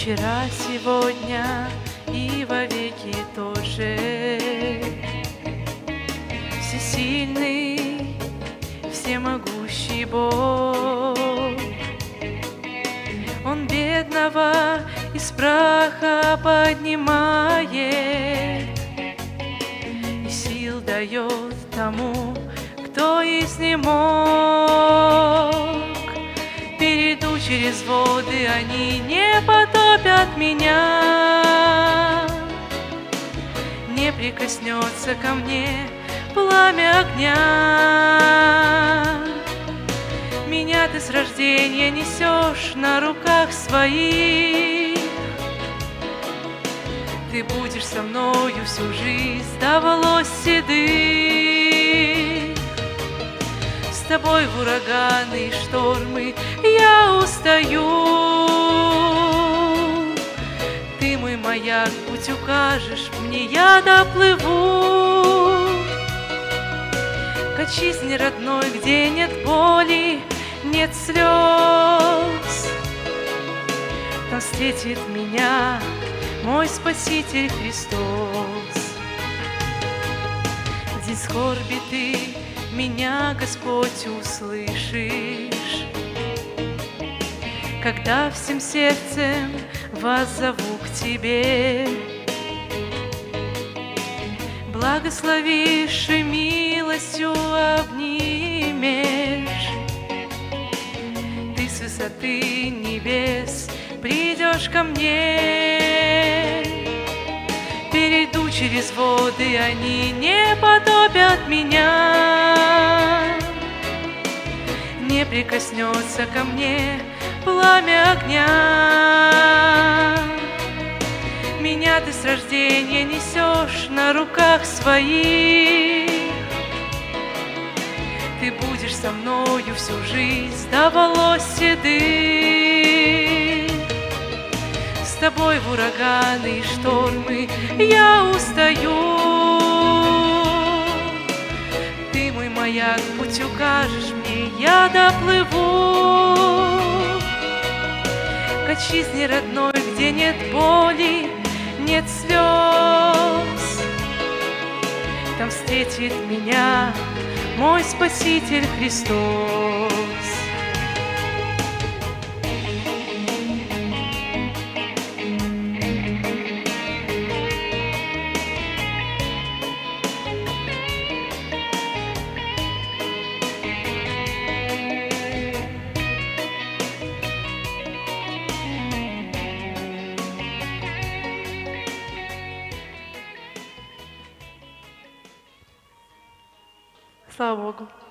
вчера, сегодня и вовеки тот же. Всесильный, всемогущий Бог, Он бедного из праха поднимает и сил дает тому, кто есть не мог. Перейду через воды, они не потопят меня, не прикоснется ко мне пламя огня. Меня ты с рождения несешь на руках своих, ты будешь со мною всю жизнь до волос седых. С тобой в ураганы и штормы я устаю, ты мой маяк, путь укажешь мне, я доплыву. К отчизне родной, где нет боли, нет слез, там встретит меня мой Спаситель Христос. Где скорби ты меня, Господь, услышишь, когда всем сердцем вас зову к тебе. Благословишь и милостью обнимешь, ты с высоты небес придешь ко мне. Перейду через воды, они не потопят меня, не прикоснется ко мне пламя огня. Меня ты с рождения несешь на руках своих, ты будешь со мною всю жизнь до волос седых. С тобой в ураганы и штормы я устаю, ты мой маяк, путь укажешь мне, я доплыву. К отчизне родной, где нет боли, нет слез, там встретит меня мой Спаситель Христос. Слава Богу.